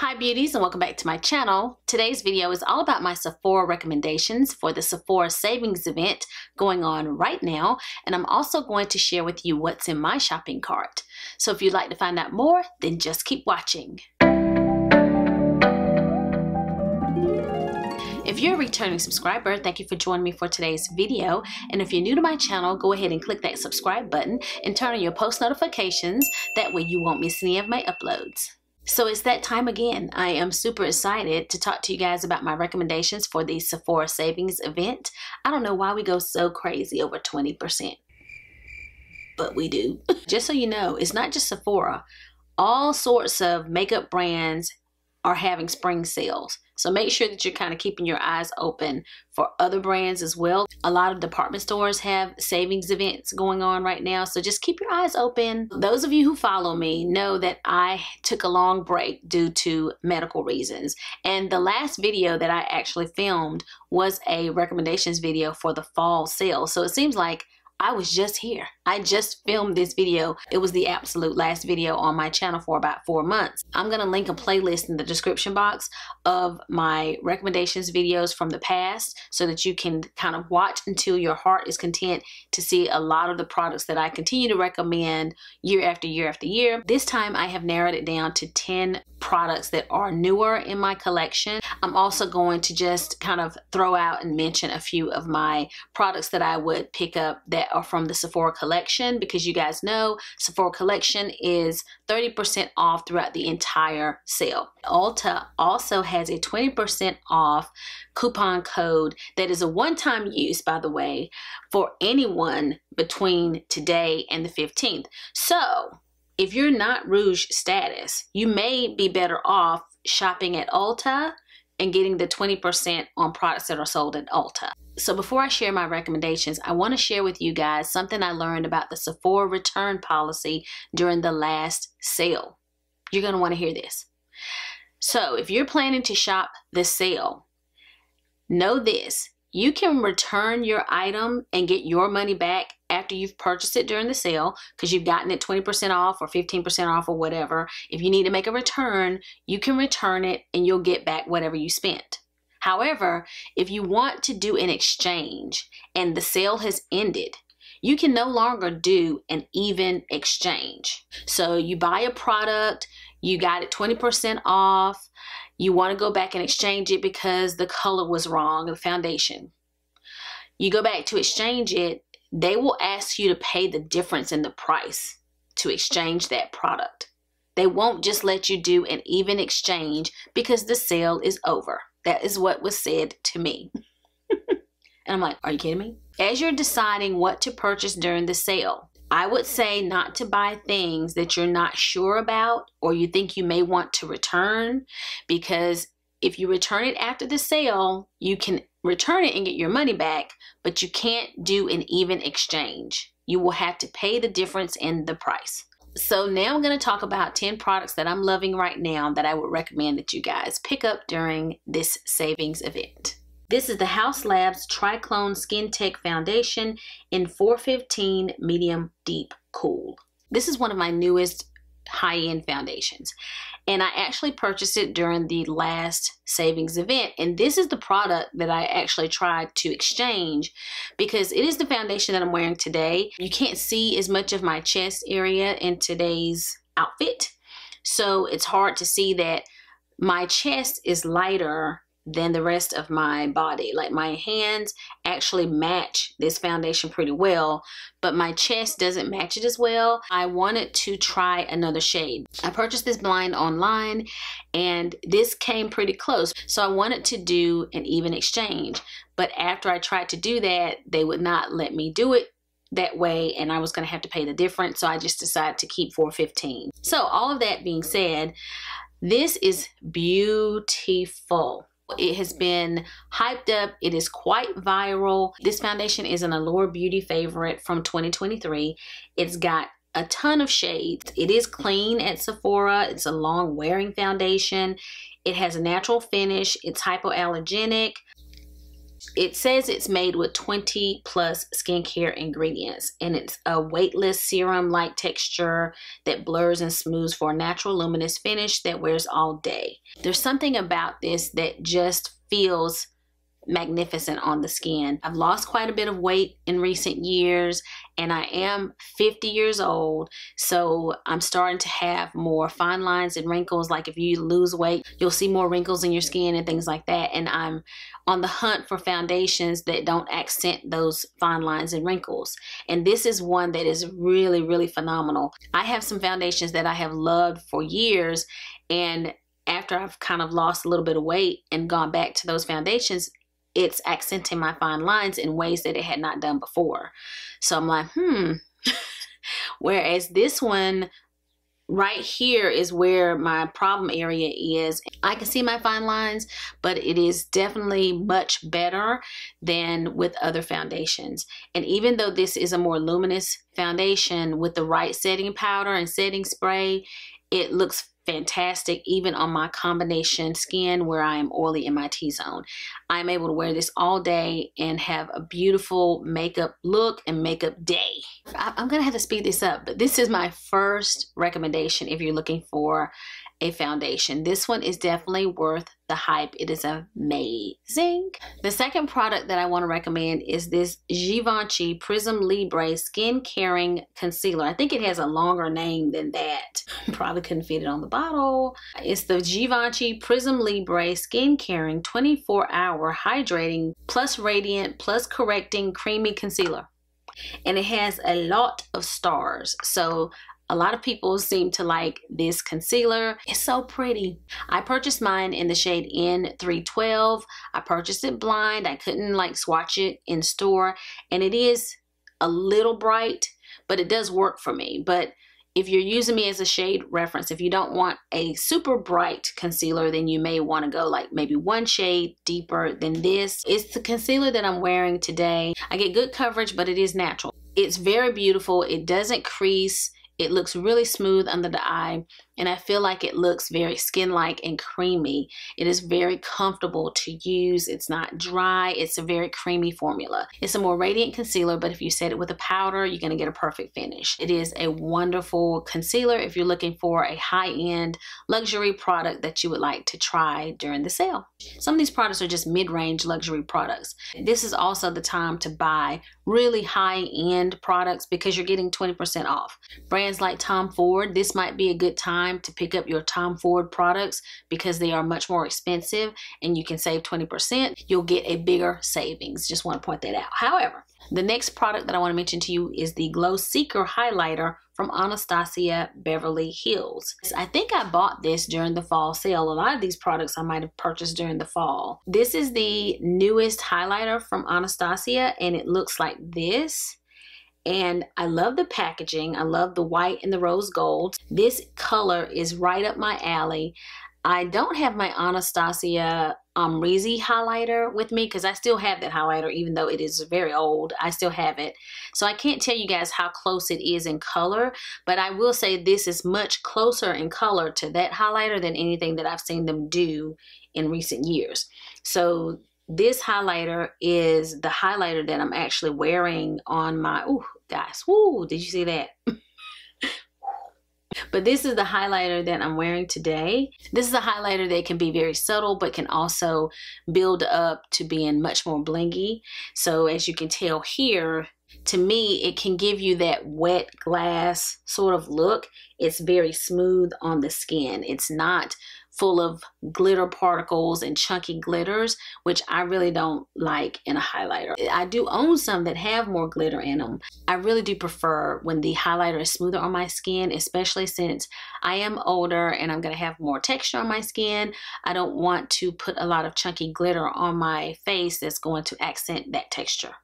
Hi beauties and welcome back to my channel. Today's video is all about my Sephora recommendations for the Sephora savings event going on right now, and I'm also going to share with you what's in my shopping cart. So if you'd like to find out more, then just keep watching. If you're a returning subscriber, thank you for joining me for today's video. And if you're new to my channel, go ahead and click that subscribe button and turn on your post notifications. That way you won't miss any of my uploads. So it's that time again. I am super excited to talk to you guys about my recommendations for the Sephora Savings event. I don't know why we go so crazy over 20%, but we do. Just so you know, it's not just Sephora. All sorts of makeup brands are having spring sales. So make sure that you're kind of keeping your eyes open for other brands as well. A lot of department stores have savings events going on right now, so just keep your eyes open. Those of you who follow me know that I took a long break due to medical reasons. And the last video that I actually filmed was a recommendations video for the fall sale. So it seems like I was just here. I just filmed this video. It was the absolute last video on my channel for about 4 months. I'm gonna link a playlist in the description box of my recommendations videos from the past so that you can kind of watch until your heart is content to see a lot of the products that I continue to recommend year after year after year. This time I have narrowed it down to 10 products that are newer in my collection. I'm also going to just kind of throw out and mention a few of my products that I would pick up that are from the Sephora Collection, because you guys know Sephora Collection is 30% off throughout the entire sale. Ulta also has a 20% off coupon code that is a one-time use, by the way, for anyone between today and the 15th. So if you're not Rouge status, you may be better off shopping at Ulta and getting the 20% on products that are sold at Ulta. So before I share my recommendations, I want to share with you guys something I learned about the Sephora return policy during the last sale. You're going to want to hear this. So if you're planning to shop the sale, know this. You can return your item and get your money back after you've purchased it during the sale, because you've gotten it 20% off or 15% off or whatever. If you need to make a return, you can return it and you'll get back whatever you spent. However, if you want to do an exchange and the sale has ended, you can no longer do an even exchange. So you buy a product, you got it 20% off, you want to go back and exchange it because the color was wrong, the foundation. You go back to exchange it, they will ask you to pay the difference in the price to exchange that product. They won't just let you do an even exchange because the sale is over. That is what was said to me. And I'm like, are you kidding me? As you're deciding what to purchase during the sale, I would say not to buy things that you're not sure about or you think you may want to return, because if you return it after the sale, you can return it and get your money back, but you can't do an even exchange. You will have to pay the difference in the price. So now I'm going to talk about 10 products that I'm loving right now that I would recommend that you guys pick up during this savings event. This is the Haus Labs Triclone Skin Tech Foundation in 415 Medium Deep Cool. This is one of my newest high-end foundations, and I actually purchased it during the last savings event, and this is the product that I actually tried to exchange because it is the foundation that I'm wearing today. You can't see as much of my chest area in today's outfit, so it's hard to see that my chest is lighter than the rest of my body. Like my hands actually match this foundation pretty well, but my chest doesn't match it as well. I wanted to try another shade. I purchased this blind online and this came pretty close. So I wanted to do an even exchange, but after I tried to do that, they would not let me do it that way, and I was gonna have to pay the difference. So I just decided to keep 415. So all of that being said, this is beautiful. It has been hyped up. It is quite viral. This foundation is an Allure Beauty favorite from 2023. It's got a ton of shades. It is clean at Sephora. It's a long wearing foundation. It has a natural finish. It's hypoallergenic. It says it's made with 20 plus skincare ingredients, and it's a weightless serum-like texture that blurs and smooths for a natural luminous finish that wears all day. There's something about this that just feels magnificent on the skin. I've lost quite a bit of weight in recent years, and I am 50 years old, so I'm starting to have more fine lines and wrinkles. Like if you lose weight, you'll see more wrinkles in your skin and things like that, and I'm on the hunt for foundations that don't accent those fine lines and wrinkles, and this is one that is really, really phenomenal. I have some foundations that I have loved for years, and after I've kind of lost a little bit of weight and gone back to those foundations, it's accenting my fine lines in ways that it had not done before. So I'm like, whereas this one right here is where my problem area is. I can see my fine lines, but it is definitely much better than with other foundations. And even though this is a more luminous foundation with the right setting powder and setting spray, it looks fantastic even on my combination skin where I am oily in my T-zone. I'm able to wear this all day and have a beautiful makeup look and makeup day. I'm gonna have to speed this up, but this is my first recommendation if you're looking for a foundation. This one is definitely worth the hype. It is amazing. The second product that I want to recommend is this Givenchy Prisme Libre Skin Caring Concealer. I think it has a longer name than that. Probably couldn't fit it on the bottle. It's the Givenchy Prisme Libre Skin Caring 24-hour Hydrating Plus Radiant Plus Correcting Creamy Concealer. And it has a lot of stars. So a lot of people seem to like this concealer. It's so pretty. I purchased mine in the shade N312. I purchased it blind. I couldn't like swatch it in store. And it is a little bright, but it does work for me. But if you're using me as a shade reference, if you don't want a super bright concealer, then you may want to go like maybe one shade deeper than this. It's the concealer that I'm wearing today. I get good coverage, but it is natural. It's very beautiful. It doesn't crease. It looks really smooth under the eye, and I feel like it looks very skin-like and creamy. It is very comfortable to use. It's not dry. It's a very creamy formula. It's a more radiant concealer, but if you set it with a powder, you're going to get a perfect finish. It is a wonderful concealer if you're looking for a high-end luxury product that you would like to try during the sale. Some of these products are just mid-range luxury products. This is also the time to buy really high-end products because you're getting 20% off. Brands like Tom Ford, this might be a good time to pick up your Tom Ford products because they are much more expensive and you can save 20%. You'll get a bigger savings. Just want to point that out. However, the next product that I want to mention to you is the Glow Seeker Highlighter from Anastasia Beverly Hills. I think I bought this during the fall sale. A lot of these products I might have purchased during the fall. This is the newest highlighter from Anastasia, and it looks like this. And I love the packaging. I love the white and the rose gold. This color is right up my alley. I don't have my Anastasia Amrezzi highlighter with me because I still have that highlighter even though it is very old. I still have it. So I can't tell you guys how close it is in color, but I will say this is much closer in color to that highlighter than anything that I've seen them do in recent years. So this highlighter is the highlighter that I'm actually wearing on my, oh guys, woo, did you see that? But this is the highlighter that I'm wearing today. This is a highlighter that can be very subtle, but can also build up to being much more blingy. So as you can tell here, to me, it can give you that wet glass sort of look. It's very smooth on the skin. It's not full of glitter particles and chunky glitters, which I really don't like in a highlighter. I do own some that have more glitter in them. I really do prefer when the highlighter is smoother on my skin, especially since I am older and I'm gonna have more texture on my skin. I don't want to put a lot of chunky glitter on my face that's going to accent that texture.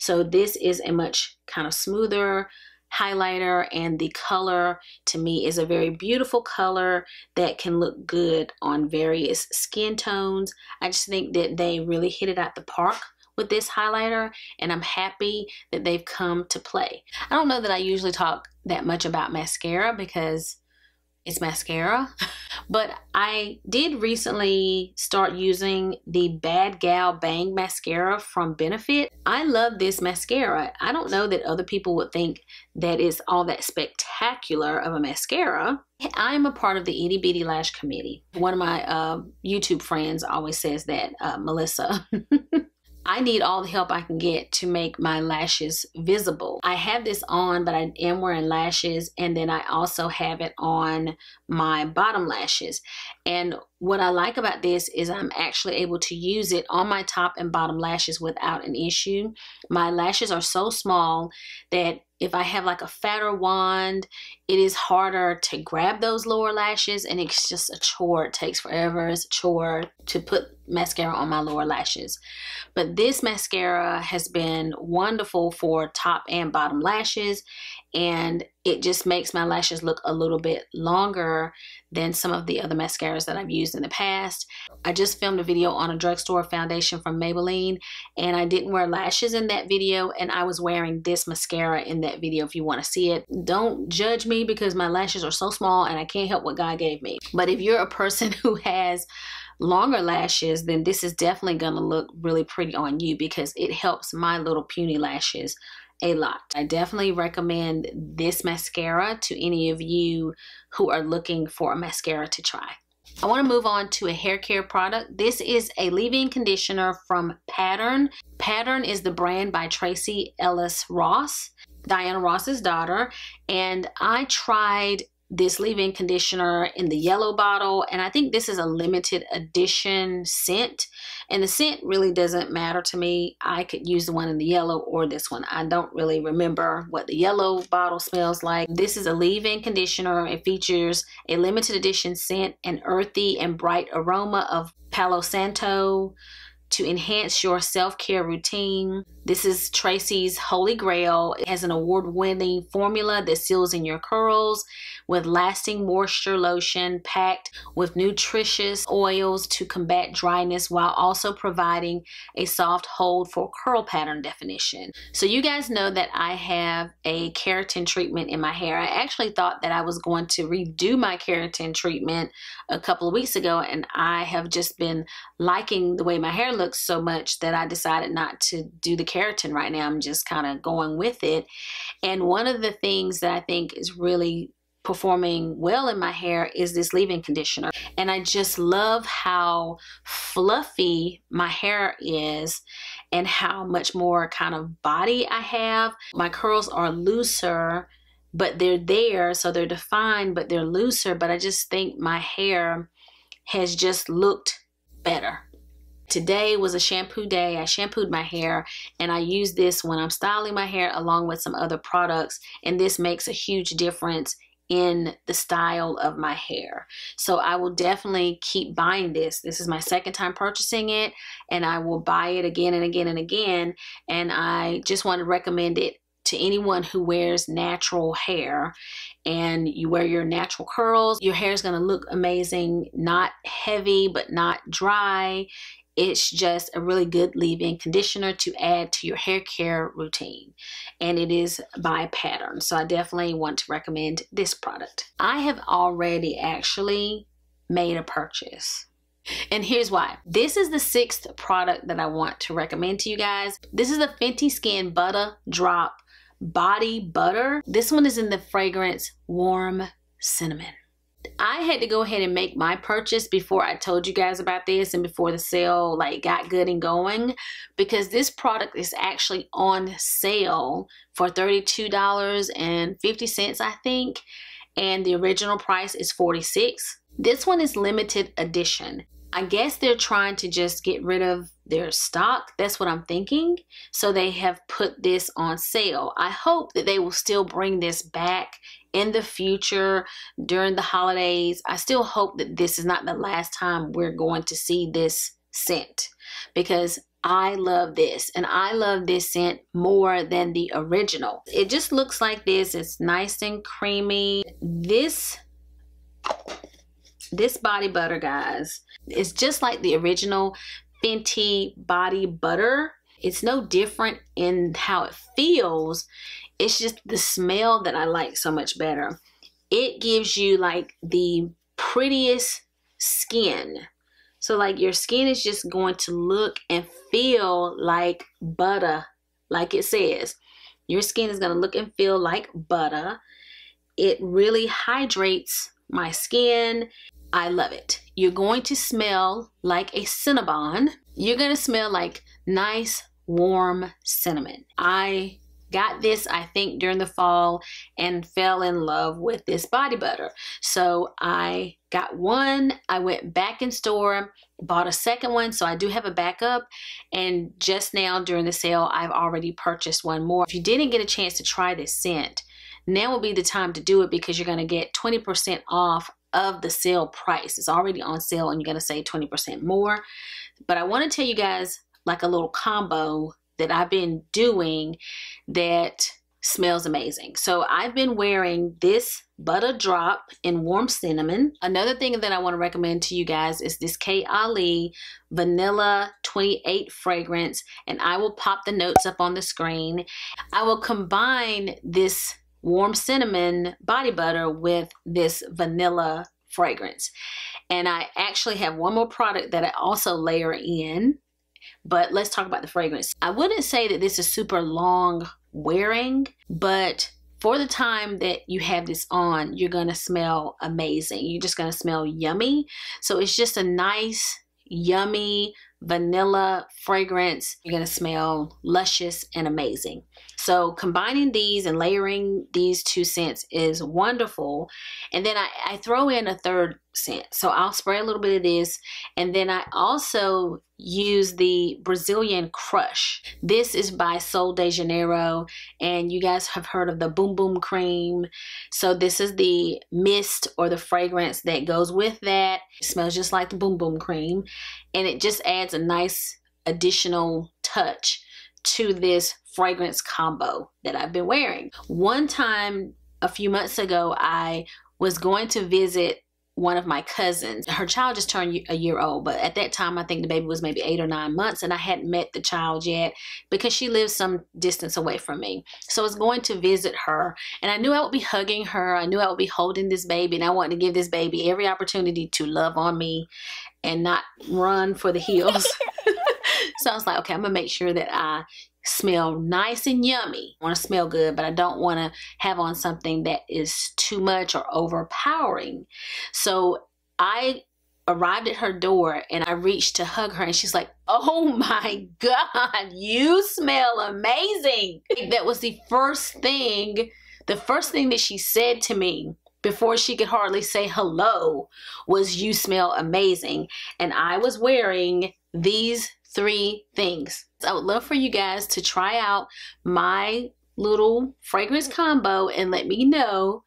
So this is a much kind of smoother highlighter, and the color to me is a very beautiful color that can look good on various skin tones. I just think that they really hit it out the park with this highlighter, and I'm happy that they've come to play. I don't know that I usually talk that much about mascara because is mascara. But I did recently start using the Bad Gal Bang mascara from Benefit. I love this mascara. I don't know that other people would think that it's all that spectacular of a mascara. I'm a part of the Itty Bitty Lash Committee. One of my YouTube friends always says that, Melissa. I need all the help I can get to make my lashes visible. I have this on, but I am wearing lashes, and then I also have it on my bottom lashes. And what I like about this is I'm actually able to use it on my top and bottom lashes without an issue. My lashes are so small that if I have like a fatter wand, it is harder to grab those lower lashes, and it's just a chore. It takes forever. It's a chore to put mascara on my lower lashes. But this mascara has been wonderful for top and bottom lashes, and it just makes my lashes look a little bit longer than some of the other mascaras that I've used in the past. I just filmed a video on a drugstore foundation from Maybelline, and I didn't wear lashes in that video, and I was wearing this mascara in that video if you want to see it. Don't judge me because my lashes are so small and I can't help what God gave me. But if you're a person who has longer lashes, then this is definitely gonna look really pretty on you because it helps my little puny lashes a lot. I definitely recommend this mascara to any of you who are looking for a mascara to try. I want to move on to a hair care product. This is a leave-in conditioner from Pattern. Pattern is the brand by Tracee Ellis Ross, Diana Ross's daughter, and I tried this leave-in conditioner in the yellow bottle, and I think this is a limited edition scent, and the scent really doesn't matter to me. I could use the one in the yellow or this one. I don't really remember what the yellow bottle smells like. This is a leave-in conditioner. It features a limited edition scent, an earthy and bright aroma of Palo Santo to enhance your self-care routine. This is Tracee's Holy Grail. It has an award-winning formula that seals in your curls with lasting moisture lotion packed with nutritious oils to combat dryness while also providing a soft hold for curl pattern definition. So you guys know that I have a keratin treatment in my hair. I actually thought that I was going to redo my keratin treatment a couple of weeks ago, and I have just been liking the way my hair looks so much that I decided not to do the keratin right now. I'm just kind of going with it. And one of the things that I think is really performing well in my hair is this leave-in conditioner. And I just love how fluffy my hair is and how much more kind of body I have. My curls are looser, but they're there. So they're defined, but they're looser. But I just think my hair has just looked better. Today was a shampoo day. I shampooed my hair, and I use this when I'm styling my hair along with some other products, and this makes a huge difference in the style of my hair. So I will definitely keep buying this. This is my second time purchasing it, and I will buy it again and again and again, and I just want to recommend it to anyone who wears natural hair and you wear your natural curls. Your hair is going to look amazing, not heavy but not dry. It's just a really good leave-in conditioner to add to your hair care routine, and it is by Pattern. So I definitely want to recommend this product. I have already actually made a purchase, and here's why. This is the 6th product that I want to recommend to you guys. This is the Fenty Skin Butter Drop Body Butter. This one is in the fragrance Warm Cinnamon. I had to go ahead and make my purchase before I told you guys about this and before the sale like got good and going, because this product is actually on sale for $32.50, I think, and the original price is $46. This one is limited edition. I guess they're trying to just get rid of their stock. That's what I'm thinking. So they have put this on sale. I hope that they will still bring this back in the future during the holidays. I still hope that this is not the last time we're going to see this scent, because I love this, and I love this scent more than the original. It just looks like this. It's nice and creamy. This body butter, guys, is just like the original Fenty body butter. It's no different in how it feels. It's just the smell that I like so much better. it gives you like the prettiest skin. So like your skin is just going to look and feel like butter, like it says. Your skin is going to look and feel like butter. It really hydrates my skin. I love it. You're going to smell like a Cinnabon. You're going to smell like nice, warm cinnamon. I got this, I think, during the fall and fell in love with this body butter. So I got one. I went back in store, bought a second one. So I do have a backup. And just now during the sale, I've already purchased one more. If you didn't get a chance to try this scent, now would be the time to do it because you're going to get 20% off of the sale price. It's already on sale and you're going to save 20% more. But I want to tell you guys like a little combo that I've been doing that smells amazing. So I've been wearing this butter drop in warm cinnamon. Another thing that I want to recommend to you guys is this K. Ali vanilla 28 fragrance, and I will pop the notes up on the screen. I will combine this warm cinnamon body butter with this vanilla fragrance, and I actually have one more product that I also layer in. But let's talk about the fragrance. I wouldn't say that this is super long wearing, but for the time that you have this on, you're going to smell amazing. You're just going to smell yummy. So it's just a nice, yummy vanilla fragrance. You're going to smell luscious and amazing. So combining these and layering these two scents is wonderful. And then I throw in a third scent. So I'll spray a little bit of this. And then I also use the Brazilian Crush. This is by Sol de Janeiro, and you guys have heard of the Bum Bum Cream. So this is the mist or the fragrance that goes with that. It smells just like the Bum Bum Cream, and it just adds a nice additional touch to this fragrance combo that I've been wearing. One time a few months ago, I was going to visit one of my cousins. Her child just turned a year old, but at that time I think the baby was maybe 8 or 9 months, and I hadn't met the child yet because she lives some distance away from me. So I was going to visit her, and I knew I would be hugging her. I knew I would be holding this baby, and I wanted to give this baby every opportunity to love on me and not run for the hills. So I was like, okay, I'm gonna make sure that I smell nice and yummy. I want to smell good, but I don't want to have on something that is too much or overpowering. So I arrived at her door and I reached to hug her, and she's like, oh my God, you smell amazing. That was the first thing that she said to me before she could hardly say hello was, you smell amazing. And I was wearing these three things. I would love for you guys to try out my little fragrance combo and let me know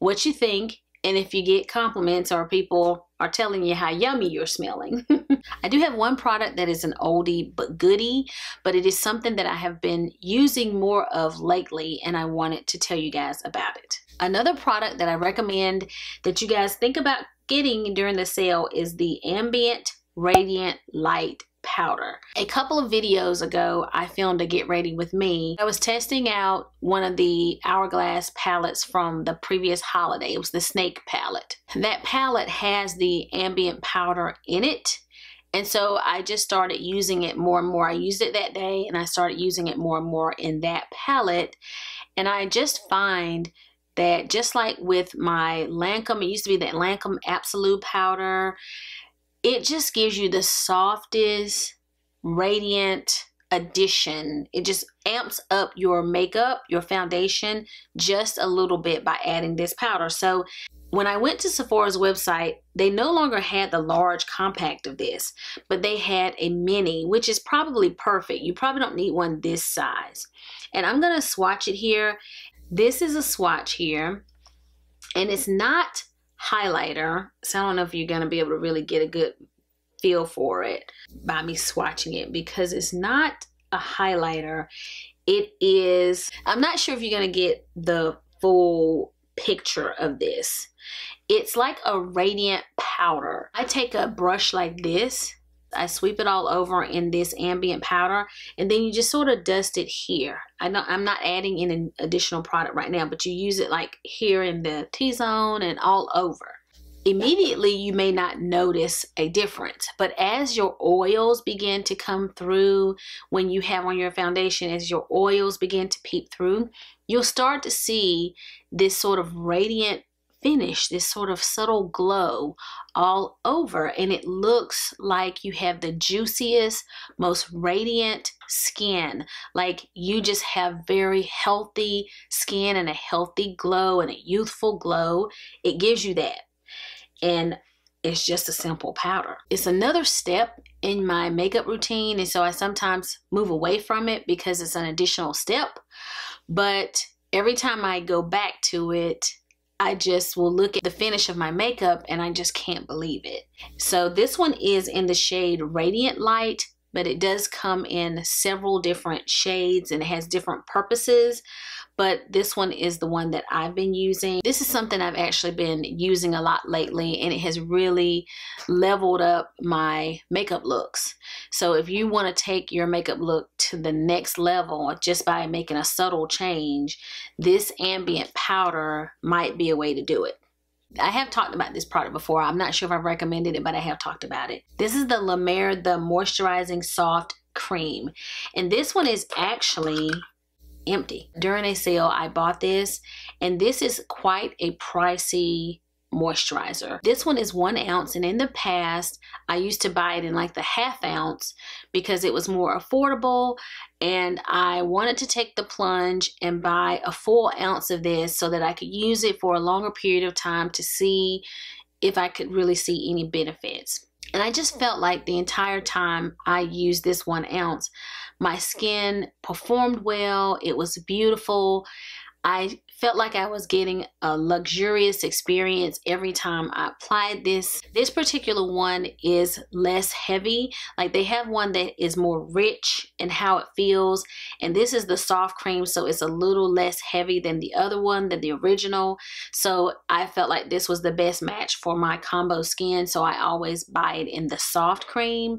what you think, and if you get compliments or people are telling you how yummy you're smelling. I do have one product that is an oldie but goodie, but it is something that I have been using more of lately, and I wanted to tell you guys about it. Another product that I recommend that you guys think about getting during the sale is the Ambient Radiant Light Powder. A couple of videos ago, I filmed a Get Ready With Me. I was testing out one of the Hourglass palettes from the previous holiday. It was the Snake palette. That palette has the ambient powder in it, and so I just started using it more and more. I used it that day, and I started using it more and more in that palette, and I just find that just like with my Lancome, it used to be that Lancome Absolute powder, it just gives you the softest, radiant addition. It just amps up your makeup, your foundation, just a little bit by adding this powder. So when I went to Sephora's website, they no longer had the large compact of this, but they had a mini, which is probably perfect. You probably don't need one this size. And I'm gonna swatch it here. This is a swatch here, and it's not highlighter, so I don't know if you're gonna be able to really get a good feel for it by me swatching it, because it's not a highlighter. It is, I'm not sure if you're gonna get the full picture of this. It's like a radiant powder. I take a brush like this, I sweep it all over in this ambient powder, and then you just sort of dust it here. I'm not adding in an additional product right now, but you use it like here in the T-zone and all over. Immediately, you may not notice a difference, but as your oils begin to come through, when you have on your foundation, as your oils begin to peep through, you'll start to see this sort of radiant finish, this sort of subtle glow all over, and it looks like you have the juiciest, most radiant skin, like you just have very healthy skin and a healthy glow and a youthful glow. It gives you that, and it's just a simple powder. It's another step in my makeup routine, and so I sometimes move away from it because it's an additional step, but every time I go back to it, I just will look at the finish of my makeup and I just can't believe it. So this one is in the shade Radiant Light, but it does come in several different shades and it has different purposes. But this one is the one that I've been using. This is something I've actually been using a lot lately, and it has really leveled up my makeup looks. So if you want to take your makeup look to the next level just by making a subtle change, this ambient powder might be a way to do it. I have talked about this product before. I'm not sure if I've recommended it, but I have talked about it. This is the La Mer The Moisturizing Soft Cream. And this one is actually empty. During a sale, I bought this, and this is quite a pricey moisturizer. This one is 1 ounce, and in the past, I used to buy it in like the half ounce because it was more affordable, and I wanted to take the plunge and buy a full ounce of this so that I could use it for a longer period of time to see if I could really see any benefits. And I just felt like the entire time I used this 1 ounce, my skin performed well. It was beautiful. I felt like I was getting a luxurious experience every time I applied this. This particular one is less heavy. Like, they have one that is more rich in how it feels, and this is the soft cream, so it's a little less heavy than the other one, than the original. So I felt like this was the best match for my combo skin, so I always buy it in the soft cream.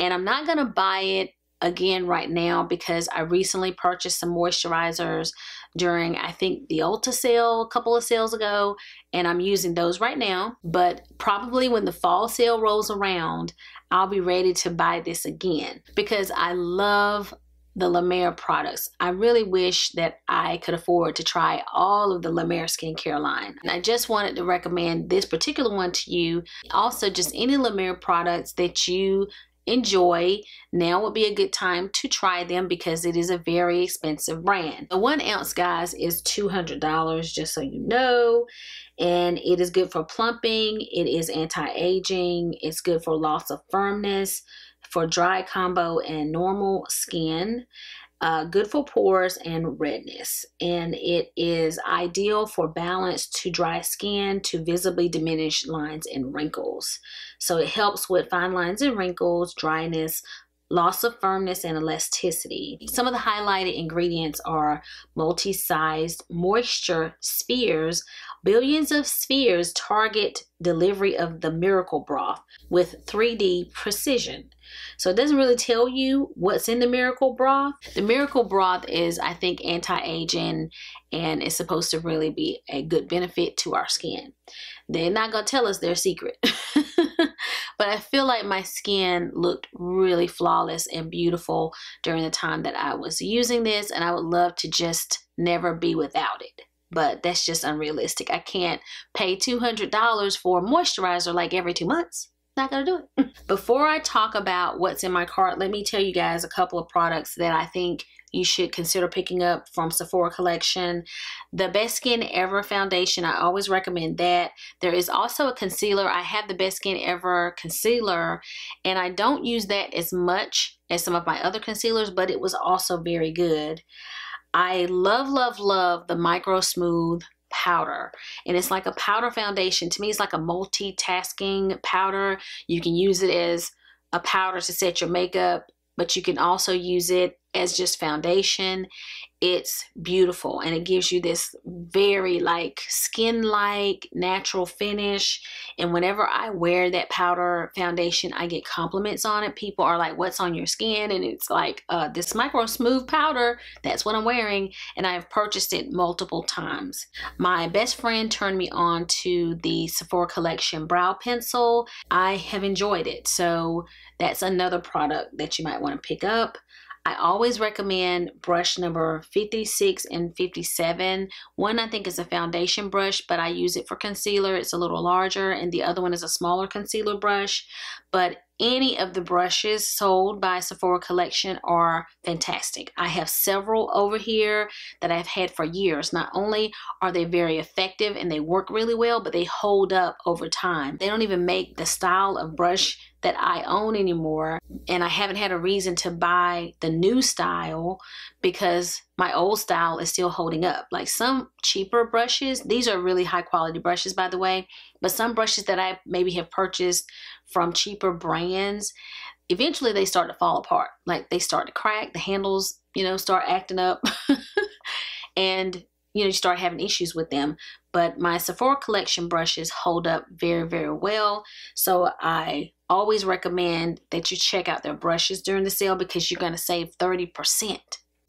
And I'm not gonna buy it again right now because I recently purchased some moisturizers during, I think, the Ulta sale a couple of sales ago, and I'm using those right now. But probably when the fall sale rolls around, I'll be ready to buy this again because I love the La Mer products. I really wish that I could afford to try all of the La Mer skincare line. And I just wanted to recommend this particular one to you. Also, just any La Mer products that you enjoy, now would be a good time to try them because it is a very expensive brand. The 1 ounce, guys, is $200, just so you know, and it is good for plumping, it is anti-aging, it's good for loss of firmness, for dry combo and normal skin, good for pores and redness, and it is ideal for balanced to dry skin to visibly diminish lines and wrinkles. So it helps with fine lines and wrinkles, dryness, loss of firmness, and elasticity. Some of the highlighted ingredients are multi-sized moisture spheres. Billions of spheres target delivery of the Miracle Broth with 3D precision. So it doesn't really tell you what's in the Miracle Broth. The Miracle Broth is, I think, anti-aging, and it's supposed to really be a good benefit to our skin. They're not gonna tell us their secret. But I feel like my skin looked really flawless and beautiful during the time that I was using this, and I would love to just never be without it. But that's just unrealistic. I can't pay $200 for a moisturizer like every 2 months. Not gonna do it. Before I talk about what's in my cart, let me tell you guys a couple of products that I think you should consider picking up from Sephora Collection. The Best Skin Ever foundation, I always recommend that. There is also a concealer. I have the Best Skin Ever concealer, and I don't use that as much as some of my other concealers, but it was also very good. I love, love, love the Micro Smooth powder, and it's like a powder foundation. To me, it's like a multitasking powder. You can use it as a powder to set your makeup, but you can also use it as just foundation. It's beautiful, and it gives you this very like skin-like natural finish. And whenever I wear that powder foundation, I get compliments on it. People are like, what's on your skin? And it's like, this Micro Smooth powder, that's what I'm wearing. And I've purchased it multiple times. My best friend turned me on to the Sephora Collection brow pencil. I have enjoyed it. So that's another product that you might want to pick up. I always recommend brush number 56 and 57. One I think is a foundation brush, but I use it for concealer. It's a little larger, and the other one is a smaller concealer brush. But any of the brushes sold by Sephora Collection are fantastic. I have several over here that I've had for years. Not only are they very effective and they work really well, but they hold up over time. They don't even make the style of brush that I own anymore, and I haven't had a reason to buy the new style because my old style is still holding up. Like some cheaper brushes, these are really high quality brushes, by the way, but some brushes that I maybe have purchased from cheaper brands, eventually they start to fall apart. Like they start to crack, the handles, you know, start acting up and you know, you start having issues with them. But my Sephora Collection brushes hold up very, very well. So I always recommend that you check out their brushes during the sale because you're going to save 30%.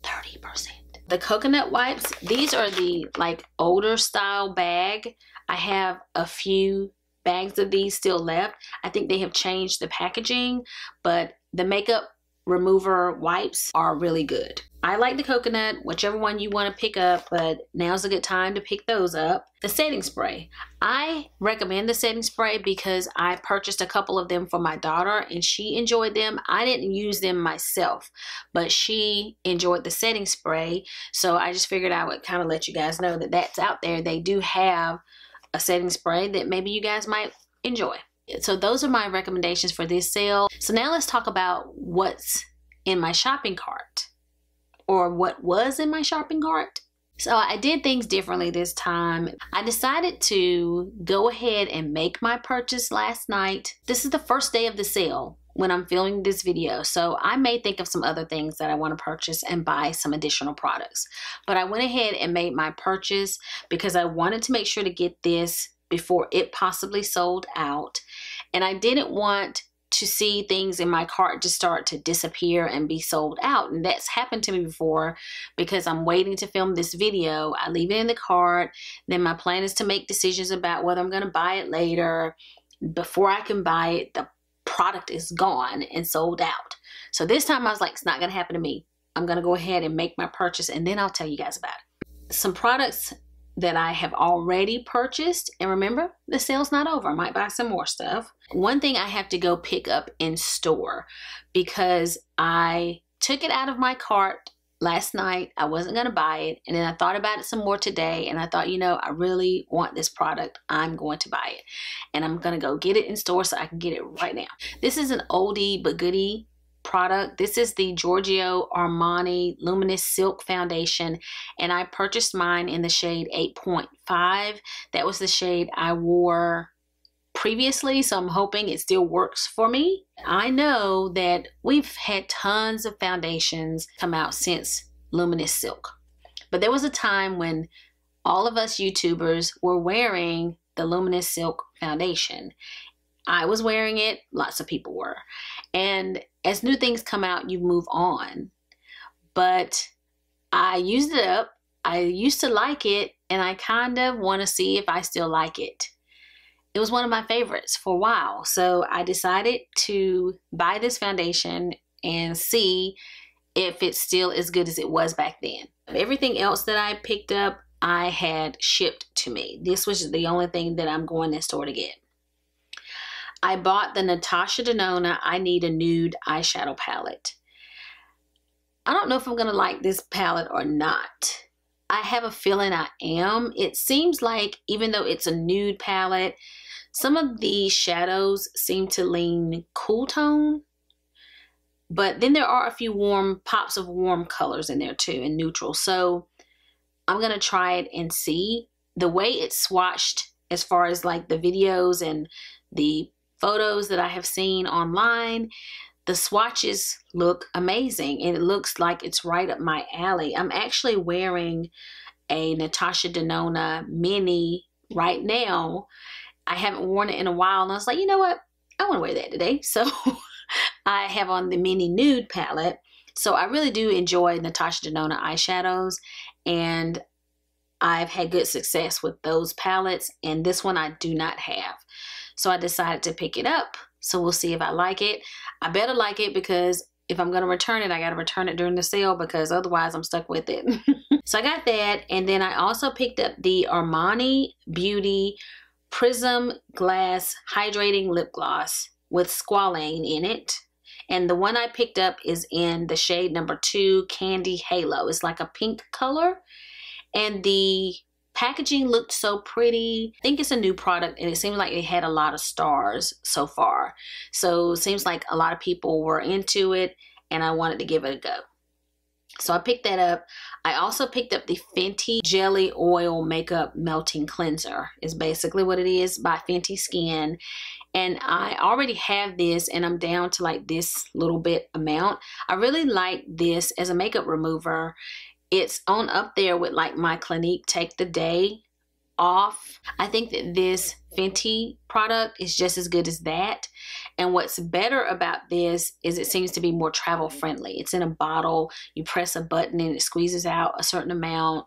30%. The coconut wipes, these are the like older style bag. I have a few bags of these still left. I think they have changed the packaging, but the makeup remover wipes are really good. I like the coconut, whichever one you want to pick up, but now's a good time to pick those up. The setting spray. I recommend the setting spray because I purchased a couple of them for my daughter and she enjoyed them. I didn't use them myself, but she enjoyed the setting spray. So I just figured I would kind of let you guys know that that's out there. They do have a setting spray that maybe you guys might enjoy. So those are my recommendations for this sale. So now let's talk about what's in my shopping cart, or what was in my shopping cart. So I did things differently this time. I decided to go ahead and make my purchase last night. This is the first day of the sale when I'm filming this video, so I may think of some other things that I want to purchase and buy some additional products. But I went ahead and made my purchase because I wanted to make sure to get this before it possibly sold out. And I didn't want to see things in my cart just start to disappear and be sold out. And that's happened to me before because I'm waiting to film this video. I leave it in the cart. Then my plan is to make decisions about whether I'm going to buy it later. Before I can buy it, the product is gone and sold out. So this time I was like, it's not going to happen to me. I'm going to go ahead and make my purchase and then I'll tell you guys about it. Some products that I have already purchased. And remember, the sale's not over. I might buy some more stuff. One thing I have to go pick up in store because I took it out of my cart last night. I wasn't going to buy it. And then I thought about it some more today. And I thought, you know, I really want this product. I'm going to buy it. And I'm going to go get it in store so I can get it right now. This is an oldie but goodie product. This is the Giorgio Armani Luminous Silk Foundation, and I purchased mine in the shade 8.5. That was the shade I wore previously, so I'm hoping it still works for me. I know that we've had tons of foundations come out since Luminous Silk, but there was a time when all of us YouTubers were wearing the Luminous Silk Foundation. I was wearing it, lots of people were. And as new things come out, you move on. But I used it up. I used to like it, and I kind of want to see if I still like it. It was one of my favorites for a while. So I decided to buy this foundation and see if it's still as good as it was back then. Everything else that I picked up, I had shipped to me. This was the only thing that I'm going in store to get. I bought the Natasha Denona I Need a Nude eyeshadow palette. I don't know if I'm going to like this palette or not. I have a feeling I am. It seems like even though it's a nude palette, some of the shadows seem to lean cool tone. But then there are a few warm pops of warm colors in there too, and neutral. So I'm going to try it and see. The way it's swatched as far as like the videos and the photos that I have seen online, The swatches look amazing and it looks like it's right up my alley. I'm actually wearing a Natasha Denona mini right now. I haven't worn it in a while and I was like, you know what? I want to wear that today. So I have on the mini nude palette. So I really do enjoy Natasha Denona eyeshadows and I've had good success with those palettes, and this one I do not have. So I decided to pick it up. So we'll see if I like it. I better like it because if I'm going to return it, I got to return it during the sale because otherwise I'm stuck with it. So I got that, and then I also picked up the Armani Beauty Prism Glass Hydrating Lip Gloss with squalane in it. And the one I picked up is in the shade number 2 Candy Halo. It's like a pink color. And the packaging looked so pretty. I think it's a new product and it seemed like it had a lot of stars so far. So it seems like a lot of people were into it and I wanted to give it a go. So I picked that up. I also picked up the Fenty Jelly Oil Makeup Melting Cleanser is basically what it is, by Fenty Skin. And I already have this and I'm down to like this little bit amount. I really like this as a makeup remover. It's on up there with like my Clinique Take the Day Off. I think that this Fenty product is just as good as that. And what's better about this is it seems to be more travel friendly. It's in a bottle. You press a button and it squeezes out a certain amount.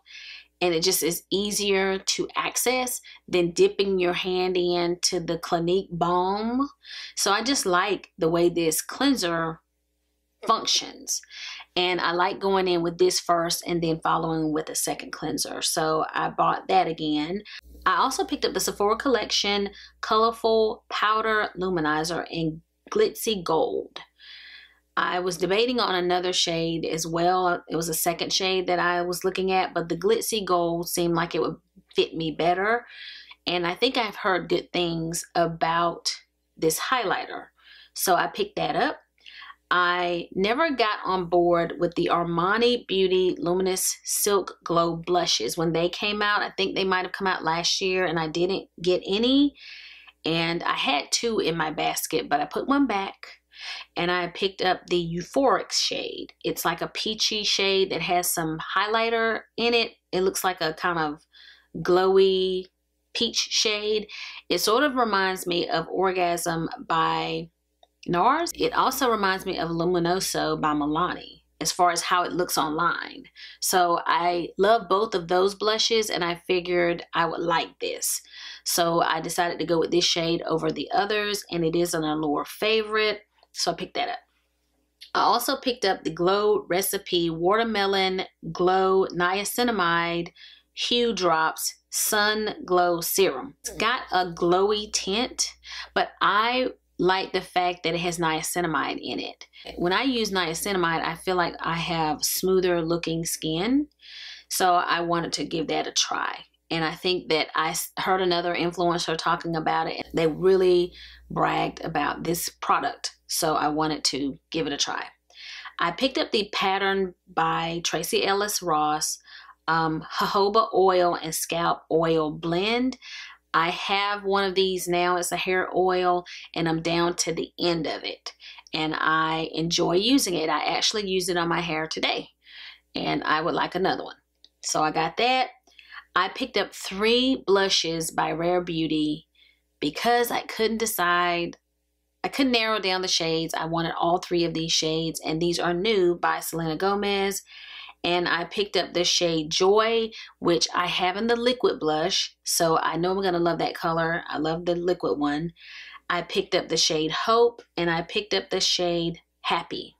And it just is easier to access than dipping your hand into the Clinique balm. So I just like the way this cleanser functions. And I like going in with this first and then following with a second cleanser. So I bought that again. I also picked up the Sephora Collection Colorful Powder Luminizer in Glitzy Gold. I was debating on another shade as well. It was a second shade that I was looking at, but the Glitzy Gold seemed like it would fit me better. And I think I've heard good things about this highlighter. So I picked that up. I never got on board with the Armani Beauty Luminous Silk Glow Blushes. When they came out, I think they might have come out last year and I didn't get any. And I had two in my basket, but I put one back and I picked up the Euphoric shade. It's like a peachy shade that has some highlighter in it. It looks like a kind of glowy peach shade. It sort of reminds me of Orgasm by NARS. It also reminds me of Luminoso by Milani as far as how it looks online. So I love both of those blushes and I figured I would like this. So I decided to go with this shade over the others, and it is an Allure favorite. So I picked that up. I also picked up the Glow Recipe Watermelon Glow Niacinamide Hue Drops Sun Glow Serum. It's got a glowy tint, but I like the fact that it has niacinamide in it. When I use niacinamide, I feel like I have smoother looking skin. So I wanted to give that a try. And I think that I heard another influencer talking about it. They really bragged about this product. So I wanted to give it a try. I picked up the Pattern by Tracee Ellis Ross jojoba oil and scalp oil blend. I have one of these now. It's a hair oil and I'm down to the end of it and I enjoy using it. I actually used it on my hair today and I would like another one. So I got that. I picked up 3 blushes by Rare Beauty because I couldn't decide. I couldn't narrow down the shades. I wanted all 3 of these shades, and these are new by Selena Gomez. And I picked up the shade Joy, which I have in the liquid blush. So I know I'm going to love that color. I love the liquid one. I picked up the shade Hope and I picked up the shade Happy.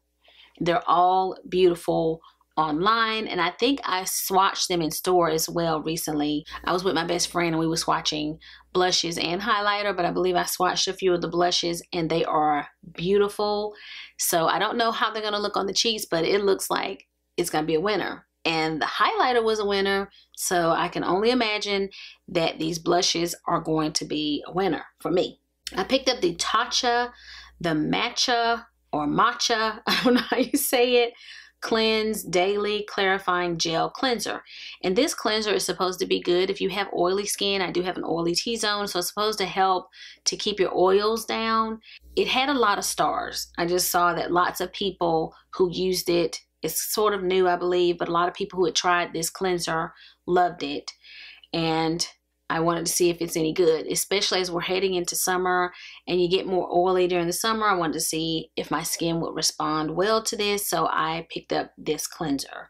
They're all beautiful online. And I think I swatched them in store as well recently. I was with my best friend and we were swatching blushes and highlighter, but I believe I swatched a few of the blushes and they are beautiful. So I don't know how they're going to look on the cheeks, but it looks like it's going to be a winner. And the highlighter was a winner. So I can only imagine that these blushes are going to be a winner for me. I picked up the Tatcha, the Matcha, or Matcha, I don't know how you say it, Cleanse Daily Clarifying Gel Cleanser. And this cleanser is supposed to be good if you have oily skin. I do have an oily T-zone, so it's supposed to help to keep your oils down. It had a lot of stars. I just saw that lots of people who used it. It's sort of new, I believe, but a lot of people who had tried this cleanser loved it. And I wanted to see if it's any good, especially as we're heading into summer and you get more oily during the summer. I wanted to see if my skin would respond well to this, so I picked up this cleanser.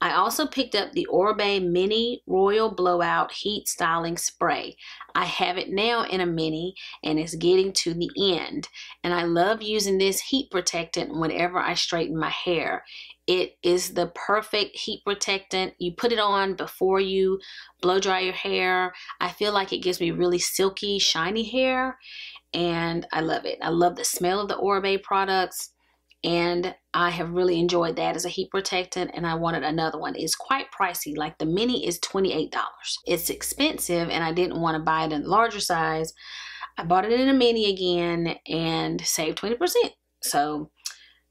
I also picked up the Oribe Mini Royal Blowout Heat Styling Spray. I have it now in a mini and it's getting to the end. And I love using this heat protectant whenever I straighten my hair. It is the perfect heat protectant. You put it on before you blow dry your hair. I feel like it gives me really silky, shiny hair and I love it. I love the smell of the Oribe products. And I have really enjoyed that as a heat protectant, and I wanted another one. It's quite pricey. Like the mini is $28. It's expensive and I didn't want to buy it in a larger size. I bought it in a mini again and saved 20%. So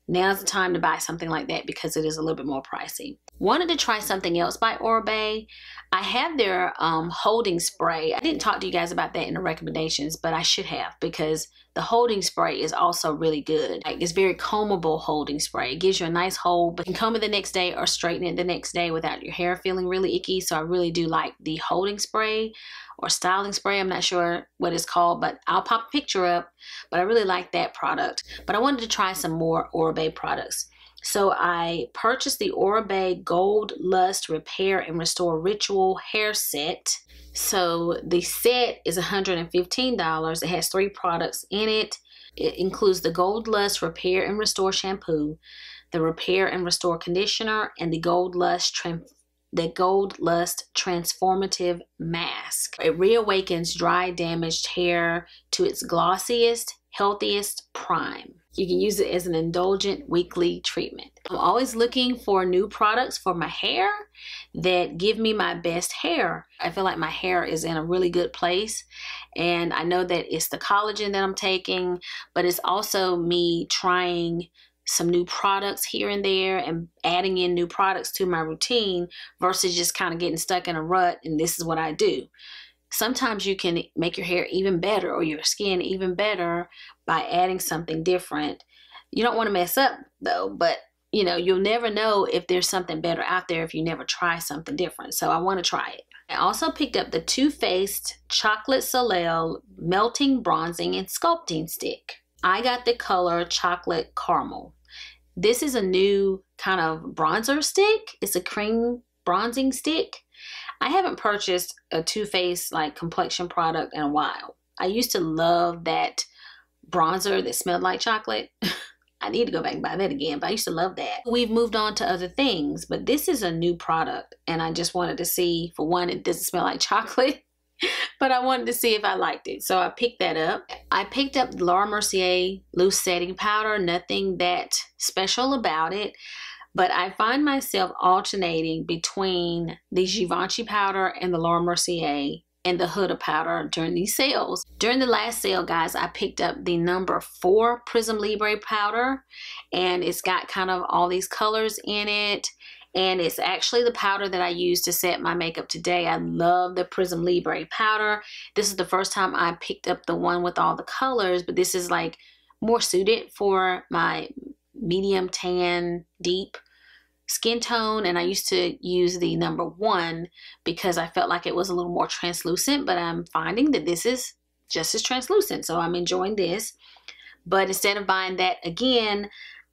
now's the time to buy something like that because it is a little bit more pricey. Wanted to try something else by Oribe. I have their holding spray. I didn't talk to you guys about that in the recommendations, but I should have, because the holding spray is also really good. Like, it's very combable holding spray. It gives you a nice hold, but you can comb it the next day or straighten it the next day without your hair feeling really icky. So I really do like the holding spray or styling spray. I'm not sure what it's called, but I'll pop a picture up. But I really like that product. But I wanted to try some more Oribe products. So I purchased the Oribe Gold Lust Repair and Restore Ritual Hair Set. So the set is $115. It has 3 products in it. It includes the Gold Lust Repair and Restore Shampoo, the Repair and Restore Conditioner, and the Gold Lust Transformative Mask. It reawakens dry, damaged hair to its glossiest, healthiest prime. You can use it as an indulgent weekly treatment. I'm always looking for new products for my hair that give me my best hair. I feel like my hair is in a really good place, and I know that it's the collagen that I'm taking, but it's also me trying some new products here and there and adding in new products to my routine versus just kind of getting stuck in a rut and this is what I do. Sometimes you can make your hair even better or your skin even better by adding something different. You don't want to mess up though, but you know, you'll never know if there's something better out there if you never try something different. So I want to try it. I also picked up the Too Faced Chocolate Soleil Melting, Bronzing, and Sculpting Stick. I got the color Chocolate Caramel. This is a new kind of bronzer stick. It's a cream bronzing stick. I haven't purchased a Too Faced like complexion product in a while. I used to love that bronzer that smelled like chocolate. I need to go back and buy that again, but I used to love that. We've moved on to other things, but this is a new product and I just wanted to see, for one, it doesn't smell like chocolate, but I wanted to see if I liked it. So I picked that up. I picked up Laura Mercier Loose Setting Powder. Nothing that special about it. But I find myself alternating between the Givenchy powder and the Laura Mercier and the Huda powder during these sales. During the last sale, guys, I picked up the number 4 Prisme Libre powder, and it's got kind of all these colors in it. And it's actually the powder that I use to set my makeup today. I love the Prisme Libre powder. This is the first time I picked up the one with all the colors, but this is like more suited for my medium tan deep skin tone, and I used to use the number 1 because I felt like it was a little more translucent, but I'm finding that this is just as translucent, so I'm enjoying this. But instead of buying that again,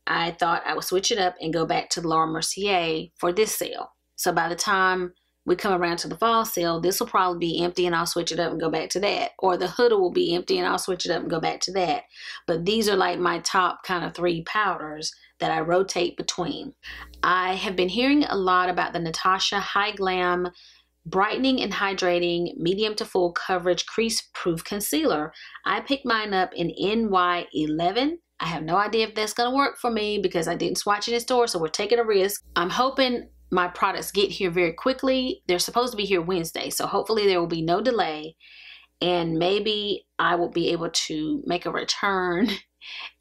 I thought I would switch it up and go back to the Laura Mercier for this sale. So by the time we come around to the fall sale, this will probably be empty and I'll switch it up and go back to that. Or the Huda will be empty and I'll switch it up and go back to that. But these are like my top kind of 3 powders that I rotate between. I have been hearing a lot about the Natasha High Glam Brightening and Hydrating Medium to Full Coverage Crease Proof Concealer. I picked mine up in NY11. I have no idea if that's going to work for me because I didn't swatch it in store, so we're taking a risk. I'm hoping my products get here very quickly. They're supposed to be here Wednesday, so hopefully there will be no delay and maybe I will be able to make a return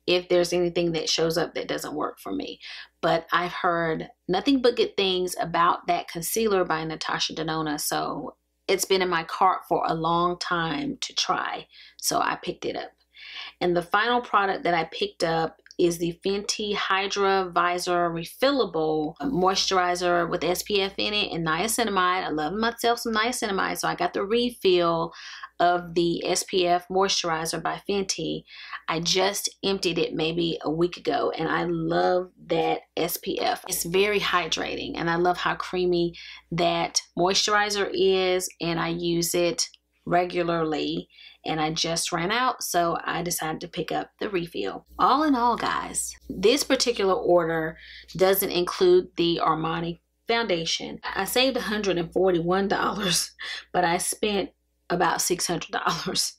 if there's anything that shows up that doesn't work for me. But I've heard nothing but good things about that concealer by Natasha Denona, so it's been in my cart for a long time to try, so I picked it up. And the final product that I picked up is the Fenty Hydra Visor Refillable Moisturizer with SPF in it and niacinamide. I love myself some niacinamide, so I got the refill of the SPF moisturizer by Fenty. I just emptied it maybe a week ago, and I love that SPF. It's very hydrating, and I love how creamy that moisturizer is, and I use it regularly, and I just ran out, so I decided to pick up the refill. All in all, guys, this particular order doesn't include the Armani foundation. I saved $141, but I spent about $600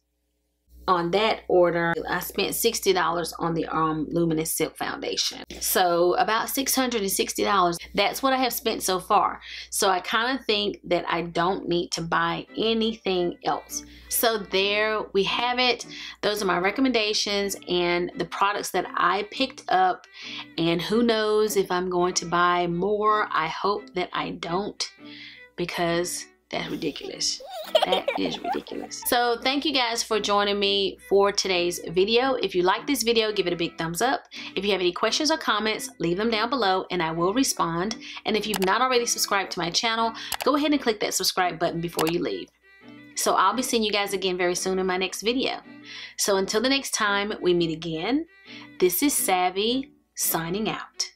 on that order. I spent $60 on the Luminous Silk Foundation. So about $660, that's what I have spent so far. So I kind of think that I don't need to buy anything else. So there we have it. Those are my recommendations and the products that I picked up. And who knows if I'm going to buy more. I hope that I don't, because that's ridiculous. That is ridiculous. So thank you guys for joining me for today's video. If you like this video, give it a big thumbs up. If you have any questions or comments, leave them down below and I will respond. And if you've not already subscribed to my channel, go ahead and click that subscribe button before you leave. So I'll be seeing you guys again very soon in my next video. So until the next time we meet again, this is Savvy signing out.